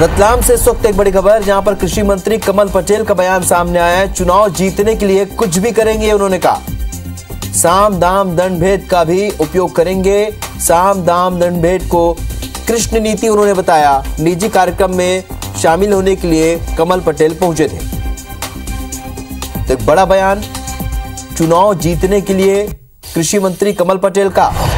रतलाम से इस वक्त एक बड़ी खबर, जहां पर कृषि मंत्री कमल पटेल का बयान सामने आया है। चुनाव जीतने के लिए कुछ भी करेंगे, उन्होंने कहा साम दाम दंड भेद का भी उपयोग करेंगे। साम दाम दंड भेद को कृष्ण नीति उन्होंने बताया। निजी कार्यक्रम में शामिल होने के लिए कमल पटेल पहुंचे थे। तो एक बड़ा बयान चुनाव जीतने के लिए कृषि मंत्री कमल पटेल का।